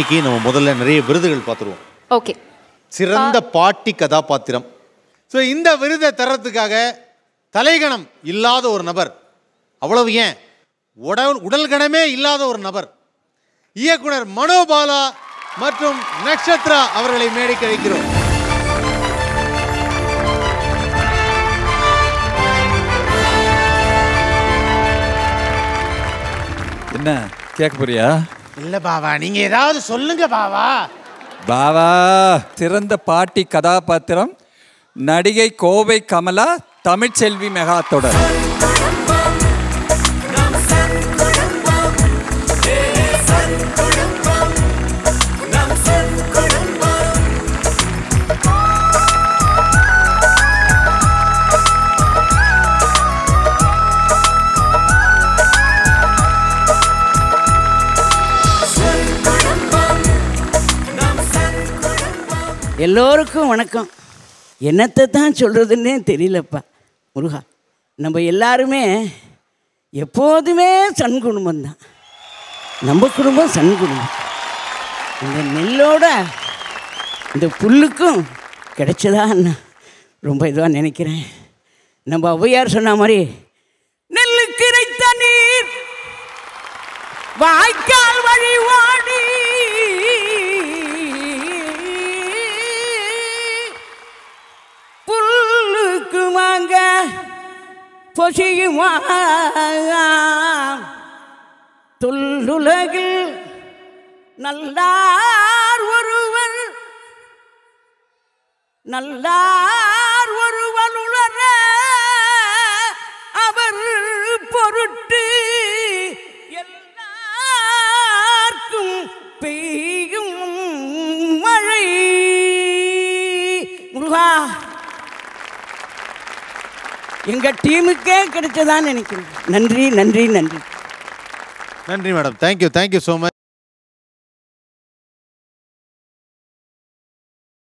இன்னைக்கு நம்ம முதல்ல நிறைய விருதுகள் பார்த்துருவோம். ஓகே, சிறந்த பாட்டி கதாபாத்திரம். ஸோ இந்த விருதை தரத்துக்காக தலைகணம் இல்லாத ஒரு நபர், அவ்வளவு ஏன் உடல் கணமே இல்லாத ஒரு நபர், இயக்குனர் மனோபாலா மற்றும் நட்சத்திரா அவர்களை மேடைக்கு அழைக்கிறோம். என்ன கேட்க போறியா? இல்ல பாவா, நீங்க ஏதாவது சொல்லுங்க பாவா. பாவா, சிறந்த பாட்டி கதாபாத்திரம் நடிகை கோவை கமலா, தமிழ்செல்வி மெகா தொடர். எல்லோருக்கும் வணக்கம். என்னத்தை தான் சொல்கிறதுன்னே தெரியலப்பா முருகா. நம்ம எல்லாருமே எப்போதுமே சன் குடும்பம்தான். நம்ம குடும்பம் சன் குடும்பம். இந்த நெல்லோட இந்த புல்லுக்கும் கிடைச்சதான்னு ரொம்ப இதுவாக நினைக்கிறேன். நம்ம ஔவையார் சொன்ன மாதிரி, நெல்லு கிடைத்த நீர் வாய்க்கால் வழி வாடி புல்லுக்குமாங்க பொசியுமா தொல்லுலகில் நல்லார் ஒருவர் நல்லார் ஒருவன் உலர அவர் பொருட்டு எல்லாருக்கும் பெய்யும் மழை. முருகா, எங்க டீமுக்கே கிடைச்சதான்னு நினைக்கிறேன். நன்றி நன்றி நன்றி நன்றி madam. Thank you thank you so much.